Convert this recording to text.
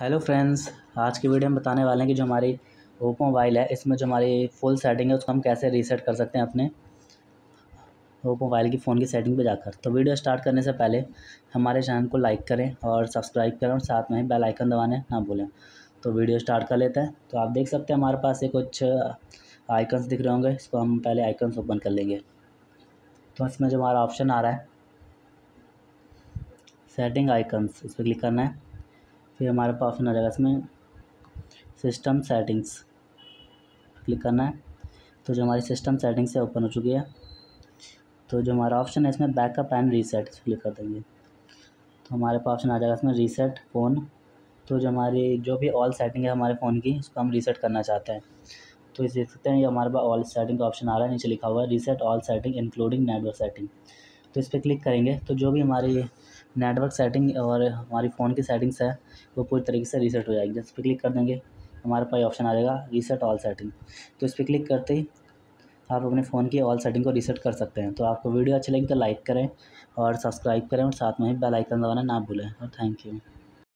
Hello friends, आज की video में बताने वाले हैं कि जो हमारी ओप्पो मोबाइल है इसमें जो हमारी फुल सेटिंग है उसको हम कैसे रीसेट कर सकते हैं अपने ओप्पो मोबाइल की फ़ोन की सेटिंग पे जाकर। तो वीडियो स्टार्ट करने से पहले हमारे चैनल को लाइक करें और सब्सक्राइब करें और साथ में ही बेल आइकन दबाने ना भूलें। तो वीडियो स्टार्ट कर लेते हैं। तो आप देख सकते हैं हमारे पास ये कुछ आइकन्स दिख रहे होंगे, इसको हम पहले आइकन्स ओपन कर लेंगे। तो इसमें जो हमारा ऑप्शन आ रहा है सेटिंग आइकन्स, इस पर क्लिक करना है। फिर हमारे पास ऑप्शन आ जाएगा इसमें सिस्टम सेटिंग्स, क्लिक करना है। तो जो हमारी सिस्टम सेटिंग्स है ओपन हो चुकी है। तो जो हमारा ऑप्शन है इसमें बैकअप एंड रीसेट, इस पर क्लिक कर देंगे। तो हमारे पास ऑप्शन आ जाएगा इसमें रीसेट फ़ोन। तो जो हमारी जो भी ऑल सेटिंग है हमारे फ़ोन की उसको हम रीसेट करना चाहते हैं। तो इसे देख सकते हैं, ये हमारे पास ऑल सेटिंग का ऑप्शन आ रहा है, नीचे लिखा हुआ है reset all setting including network setting. तो इस पर क्लिक करेंगे तो जो भी हमारी नेटवर्क सेटिंग और हमारी फ़ोन की सेटिंग्स है वो पूरी तरीके से रीसेट हो जाएगी। जिस पर क्लिक कर देंगे हमारे पास ऑप्शन आ जाएगा रीसेट ऑल सेटिंग। तो इस पर क्लिक करते ही आप अपने फ़ोन की ऑल सेटिंग को रीसेट कर सकते हैं। तो आपको वीडियो अच्छी लगी तो लाइक करें और सब्सक्राइब करें और साथ में ही बेल आइकन दबाना ना भूलें। और थैंक यू।